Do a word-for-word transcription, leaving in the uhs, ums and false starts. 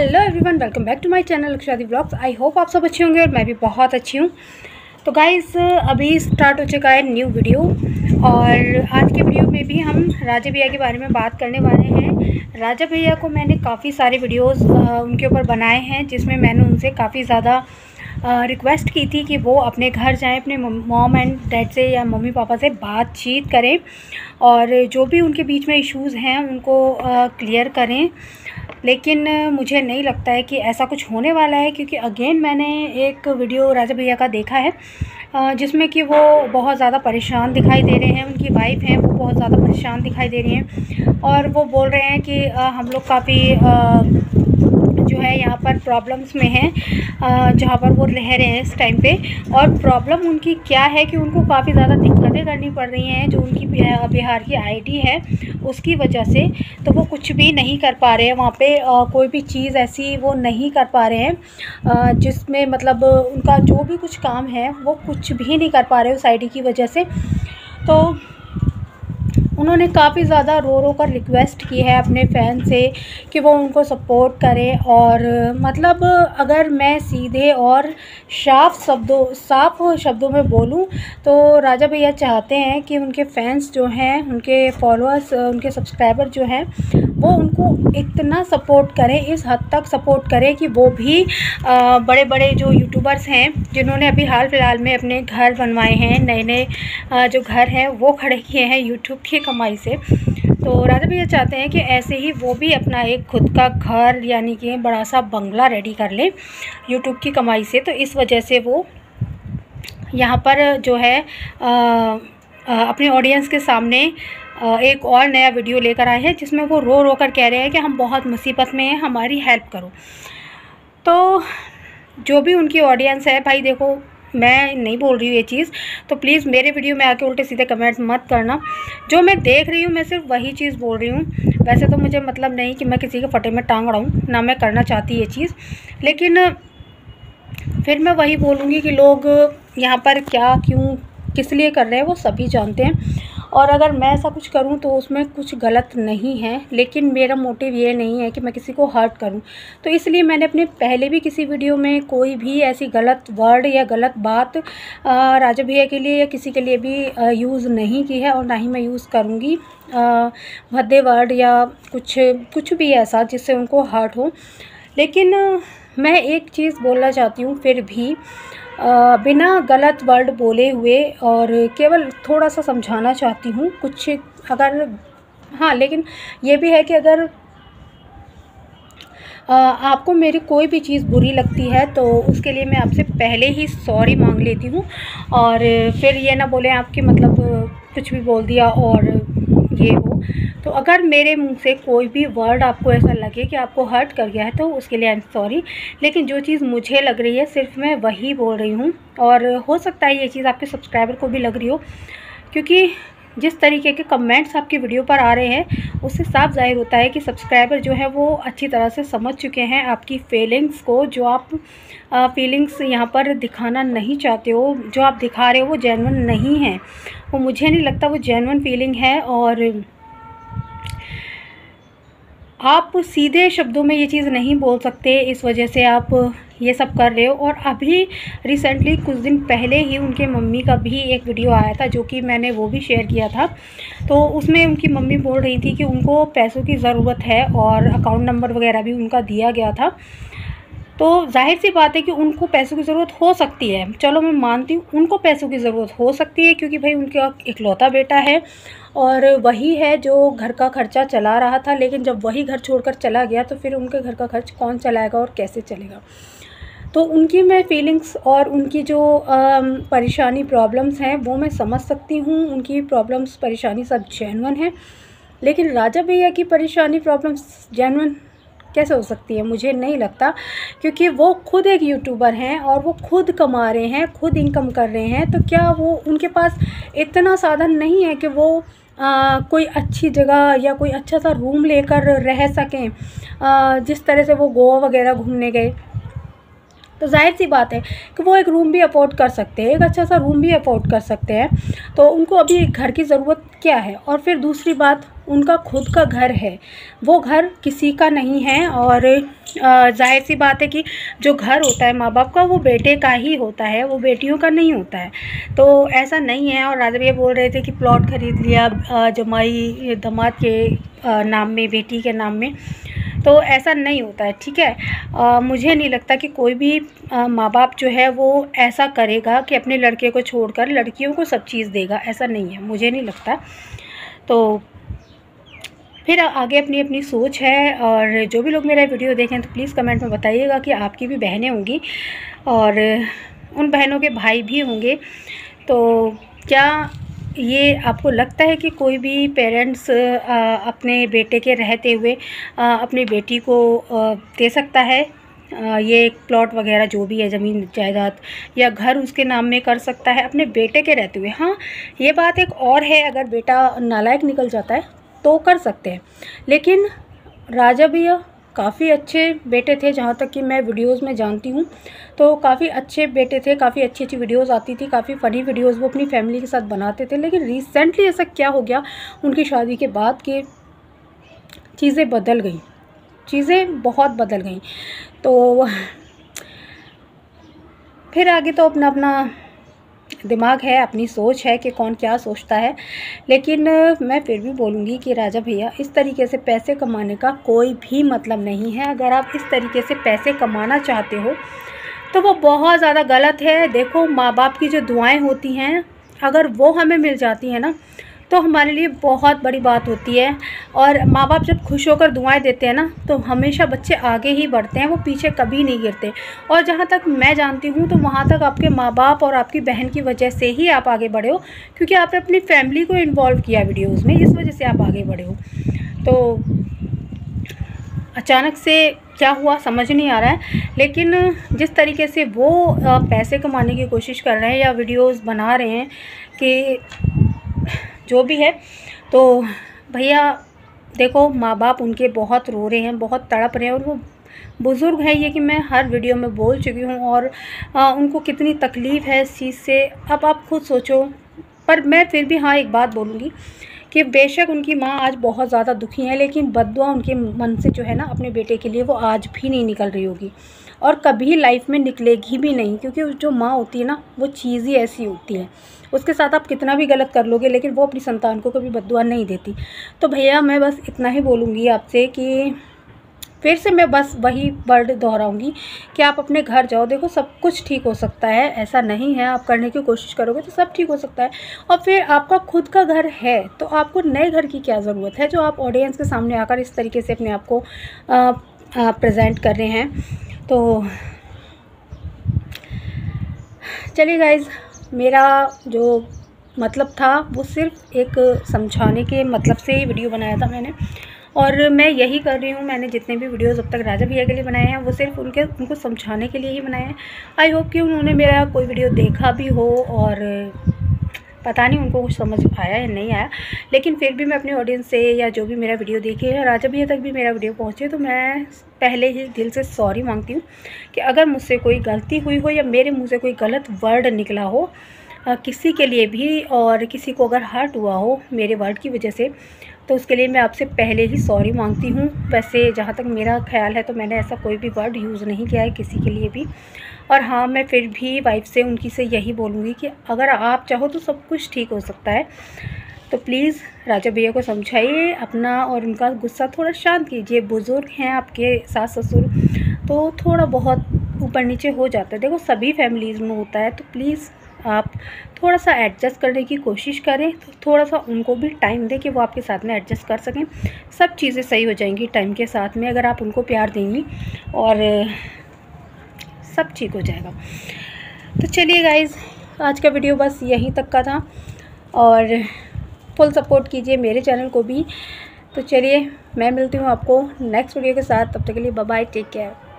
Hello everyone, welcome back to my channel Akshu Aadi vlogs. I hope आप सब अच्छे होंगे और मैं भी बहुत अच्छी हूँ। तो गाइस, अभी स्टार्ट हो चुका है न्यू वीडियो और आज के वीडियो में भी हम राजा भैया के बारे में बात करने वाले हैं। राजा भैया को मैंने काफ़ी सारे वीडियोस उनके ऊपर बनाए हैं जिसमें मैंने उनसे काफ़ी ज़्यादा रिक्वेस्ट की थी कि वो अपने घर जाएं, अपने मॉम एंड डैड से या मम्मी पापा से बातचीत करें और जो भी उनके बीच में इश्यूज़ हैं उनको क्लियर करें। लेकिन मुझे नहीं लगता है कि ऐसा कुछ होने वाला है, क्योंकि अगेन मैंने एक वीडियो राजा भैया का देखा है जिसमें कि वो बहुत ज़्यादा परेशान दिखाई दे रहे हैं। उनकी वाइफ हैं, वो बहुत ज़्यादा परेशान दिखाई दे रही हैं और वो बोल रहे हैं कि हम लोग काफ़ी जो है यहाँ पर प्रॉब्लम्स में हैं, जहाँ पर वो रह रहे हैं इस टाइम पे। और प्रॉब्लम उनकी क्या है कि उनको काफ़ी ज़्यादा दिक्कतें करनी पड़ रही हैं। जो उनकी बिहार की आईडी है उसकी वजह से तो वो कुछ भी नहीं कर पा रहे हैं वहाँ पे। कोई भी चीज़ ऐसी वो नहीं कर पा रहे हैं जिसमें मतलब उनका जो भी कुछ काम है वो कुछ भी नहीं कर पा रहे उस आईडी की वजह से। तो उन्होंने काफ़ी ज़्यादा रो रो कर रिक्वेस्ट की है अपने फ़ैन से कि वो उनको सपोर्ट करें। और मतलब अगर मैं सीधे और साफ शब्दों साफ शब्दों में बोलूं तो राजा भैया चाहते हैं कि उनके फैंस जो हैं, उनके फॉलोअर्स, उनके सब्सक्राइबर जो हैं वो उनको इतना सपोर्ट करें, इस हद तक सपोर्ट करें कि वो भी बड़े बड़े जो यूट्यूबर्स हैं जिन्होंने अभी हाल फिलहाल में अपने घर बनवाए हैं, नए नए जो घर हैं वो खड़े किए हैं यूट्यूब के कमाई से, तो राजा भैया चाहते हैं कि ऐसे ही वो भी अपना एक खुद का घर यानी कि बड़ा सा बंगला रेडी कर लें यूट्यूब की कमाई से। तो इस वजह से वो यहाँ पर जो है आ, आ, अपने ऑडियंस के सामने आ, एक और नया वीडियो लेकर आए हैं जिसमें वो रो रो कर कह रहे हैं कि हम बहुत मुसीबत में हैं, हमारी हेल्प करो। तो जो भी उनकी ऑडियंस है, भाई देखो मैं नहीं बोल रही हूँ ये चीज़, तो प्लीज़ मेरे वीडियो में आके उल्टे सीधे कमेंट मत करना। जो मैं देख रही हूँ मैं सिर्फ वही चीज़ बोल रही हूँ। वैसे तो मुझे मतलब नहीं कि मैं किसी के फटे में टांग अड़ाऊँ, ना मैं करना चाहती ये चीज़, लेकिन फिर मैं वही बोलूँगी कि लोग यहाँ पर क्या क्यों किस लिए कर रहे हैं वो सभी जानते हैं। और अगर मैं ऐसा कुछ करूं तो उसमें कुछ गलत नहीं है, लेकिन मेरा मोटिव ये नहीं है कि मैं किसी को हर्ट करूं। तो इसलिए मैंने अपने पहले भी किसी वीडियो में कोई भी ऐसी गलत वर्ड या गलत बात राजा भैया के लिए या किसी के लिए भी यूज़ नहीं की है और ना ही मैं यूज़ करूंगी भद्दे वर्ड या कुछ कुछ भी ऐसा जिससे उनको हर्ट हो। लेकिन मैं एक चीज़ बोलना चाहती हूँ फिर भी, आ, बिना गलत वर्ड बोले हुए, और केवल थोड़ा सा समझाना चाहती हूँ कुछ अगर। हाँ, लेकिन ये भी है कि अगर आ, आपको मेरी कोई भी चीज़ बुरी लगती है तो उसके लिए मैं आपसे पहले ही सॉरी मांग लेती हूँ। और फिर ये ना बोलें आपके मतलब कुछ भी बोल दिया और ये हो। तो अगर मेरे मुंह से कोई भी वर्ड आपको ऐसा लगे कि आपको हर्ट कर गया है तो उसके लिए आई एम सॉरी। लेकिन जो चीज़ मुझे लग रही है सिर्फ मैं वही बोल रही हूँ। और हो सकता है ये चीज़ आपके सब्सक्राइबर को भी लग रही हो, क्योंकि जिस तरीके के कमेंट्स आपकी वीडियो पर आ रहे हैं उससे साफ जाहिर होता है कि सब्सक्राइबर जो है वो अच्छी तरह से समझ चुके हैं आपकी फीलिंग्स को। जो आप फीलिंग्स यहाँ पर दिखाना नहीं चाहते हो, जो आप दिखा रहे हो वो जेन्युइन नहीं है, वो मुझे नहीं लगता वो जेन्युइन फीलिंग है। और आप सीधे शब्दों में ये चीज़ नहीं बोल सकते, इस वजह से आप ये सब कर रहे हो। और अभी रिसेंटली कुछ दिन पहले ही उनके मम्मी का भी एक वीडियो आया था जो कि मैंने वो भी शेयर किया था। तो उसमें उनकी मम्मी बोल रही थी कि उनको पैसों की ज़रूरत है और अकाउंट नंबर वगैरह भी उनका दिया गया था। तो जाहिर सी बात है कि उनको पैसों की ज़रूरत हो सकती है, चलो मैं मानती हूँ उनको पैसों की ज़रूरत हो सकती है, क्योंकि भाई उनका इकलौता बेटा है और वही है जो घर का खर्चा चला रहा था। लेकिन जब वही घर छोड़कर चला गया तो फिर उनके घर का खर्च कौन चलाएगा और कैसे चलेगा। तो उनकी मैं फीलिंग्स और उनकी जो परेशानी प्रॉब्लम्स हैं वो मैं समझ सकती हूँ। उनकी प्रॉब्लम्स परेशानी सब जेन्युइन है, लेकिन राजा भैया की परेशानी प्रॉब्लम्स जेन्युइन कैसे हो सकती है, मुझे नहीं लगता। क्योंकि वो खुद एक यूट्यूबर हैं और वो खुद कमा रहे हैं, खुद इनकम कर रहे हैं। तो क्या वो उनके पास इतना साधन नहीं है कि वो आ, कोई अच्छी जगह या कोई अच्छा सा रूम लेकर रह सकें, आ, जिस तरह से वो गोवा वगैरह घूमने गए। तो जाहिर सी बात है कि वो एक रूम भी अफोर्ड कर सकते हैं, एक अच्छा सा रूम भी अफोर्ड कर सकते हैं। तो उनको अभी एक घर की ज़रूरत क्या है। और फिर दूसरी बात, उनका खुद का घर है, वो घर किसी का नहीं है। और जाहिर सी बात है कि जो घर होता है माँ बाप का, वो बेटे का ही होता है, वो बेटियों का नहीं होता है। तो ऐसा नहीं है। और राजा भैया बोल रहे थे कि प्लॉट खरीद लिया जमाई दामाद के नाम में, बेटी के नाम में, तो ऐसा नहीं होता है, ठीक है। आ, मुझे नहीं लगता कि कोई भी माँ बाप जो है वो ऐसा करेगा कि अपने लड़के को छोड़कर लड़कियों को सब चीज़ देगा, ऐसा नहीं है, मुझे नहीं लगता। तो फिर आगे अपनी अपनी सोच है। और जो भी लोग मेरा वीडियो देखें तो प्लीज़ कमेंट में बताइएगा कि आपकी भी बहनें होंगी और उन बहनों के भाई भी होंगे, तो क्या ये आपको लगता है कि कोई भी पेरेंट्स अपने बेटे के रहते हुए अपनी बेटी को दे सकता है ये प्लॉट वगैरह जो भी है, ज़मीन जायदाद या घर उसके नाम में कर सकता है अपने बेटे के रहते हुए? हाँ, ये बात एक और है, अगर बेटा नालायक निकल जाता है तो कर सकते हैं। लेकिन राजा भैया काफ़ी अच्छे बेटे थे, जहाँ तक कि मैं वीडियोस में जानती हूँ तो काफ़ी अच्छे बेटे थे, काफ़ी अच्छी अच्छी वीडियोस आती थी, काफ़ी फ़नी वीडियोस वो अपनी फैमिली के साथ बनाते थे। लेकिन रिसेंटली ऐसा क्या हो गया उनकी शादी के बाद कि चीज़ें बदल गई, चीज़ें बहुत बदल गई। तो फिर आगे तो अपना अपना दिमाग है, अपनी सोच है कि कौन क्या सोचता है। लेकिन मैं फिर भी बोलूँगी कि राजा भैया, इस तरीके से पैसे कमाने का कोई भी मतलब नहीं है। अगर आप इस तरीके से पैसे कमाना चाहते हो तो वो बहुत ज़्यादा गलत है। देखो, माँ बाप की जो दुआएं होती हैं अगर वो हमें मिल जाती हैं ना, तो हमारे लिए बहुत बड़ी बात होती है। और माँ बाप जब खुश होकर दुआएं देते हैं ना, तो हमेशा बच्चे आगे ही बढ़ते हैं, वो पीछे कभी नहीं गिरते। और जहाँ तक मैं जानती हूँ तो वहाँ तक आपके माँ बाप और आपकी बहन की वजह से ही आप आगे बढ़े हो, क्योंकि आपने अपनी फैमिली को इन्वॉल्व किया वीडियोज़ में, इस वजह से आप आगे बढ़े हो। तो अचानक से क्या हुआ समझ नहीं आ रहा है, लेकिन जिस तरीके से वो पैसे कमाने की कोशिश कर रहे हैं या वीडियोज़ बना रहे हैं कि जो भी है, तो भैया देखो माँ बाप उनके बहुत रो रहे हैं, बहुत तड़प रहे हैं। और वो बुज़ुर्ग हैं, ये कि मैं हर वीडियो में बोल चुकी हूँ, और आ, उनको कितनी तकलीफ़ है इस चीज़ से, अब आप खुद सोचो। पर मैं फिर भी हाँ एक बात बोलूँगी कि बेशक उनकी माँ आज बहुत ज़्यादा दुखी है, लेकिन बद्दुआ उनके मन से जो है ना अपने बेटे के लिए वो आज भी नहीं निकल रही होगी और कभी लाइफ में निकलेगी भी नहीं, क्योंकि जो माँ होती है ना वो चीज़ ही ऐसी होती है, उसके साथ आप कितना भी गलत कर लोगे लेकिन वो अपनी संतान को कभी बद्दुआ नहीं देती। तो भैया मैं बस इतना ही बोलूँगी आपसे कि फिर से मैं बस वही वर्ड दोहराऊँगी कि आप अपने घर जाओ, देखो सब कुछ ठीक हो सकता है, ऐसा नहीं है आप करने की कोशिश करोगे तो सब ठीक हो सकता है। और फिर आपका खुद का घर है तो आपको नए घर की क्या ज़रूरत है जो आप ऑडियंस के सामने आकर इस तरीके से अपने आप को प्रेजेंट कर रहे हैं। तो चलिए गाइज़, मेरा जो मतलब था वो सिर्फ एक समझाने के मतलब से ही वीडियो बनाया था मैंने, और मैं यही कर रही हूँ। मैंने जितने भी वीडियोस अब तक राजा भैया के लिए बनाए हैं वो सिर्फ उनके उनको समझाने के लिए ही बनाए हैं। आई होप कि उन्होंने मेरा कोई वीडियो देखा भी हो, और पता नहीं उनको कुछ समझ आया या नहीं आया, लेकिन फिर भी मैं अपने ऑडियंस से या जो भी मेरा वीडियो देखे या राजा भैया तक भी मेरा वीडियो पहुँचे तो मैं पहले ही दिल से सॉरी मांगती हूँ कि अगर मुझसे कोई गलती हुई हो या मेरे मुँह से कोई गलत वर्ड निकला हो किसी के लिए भी, और किसी को अगर हर्ट हुआ हो मेरे वर्ड की वजह से, तो उसके लिए मैं आपसे पहले ही सॉरी मांगती हूँ। वैसे जहाँ तक मेरा ख्याल है तो मैंने ऐसा कोई भी वर्ड यूज़ नहीं किया है किसी के लिए भी। और हाँ, मैं फिर भी वाइफ से उनकी से यही बोलूँगी कि अगर आप चाहो तो सब कुछ ठीक हो सकता है। तो प्लीज़ राजा भैया को समझाइए अपना, और उनका गुस्सा थोड़ा शांत कीजिए, बुज़ुर्ग हैं आपके सास ससुर, तो थोड़ा बहुत ऊपर नीचे हो जाता है, देखो सभी फैमिलीज़ में होता है। तो प्लीज़ आप थोड़ा सा एडजस्ट करने की कोशिश करें, तो थोड़ा सा उनको भी टाइम दें कि वो आपके साथ में एडजस्ट कर सकें, सब चीज़ें सही हो जाएंगी टाइम के साथ में, अगर आप उनको प्यार देंगी और सब ठीक हो जाएगा। तो चलिए गाइज़, आज का वीडियो बस यहीं तक का था, और फुल सपोर्ट कीजिए मेरे चैनल को भी। तो चलिए मैं मिलती हूँ आपको नेक्स्ट वीडियो के साथ, तब तक के लिए बाय बाय, टेक केयर।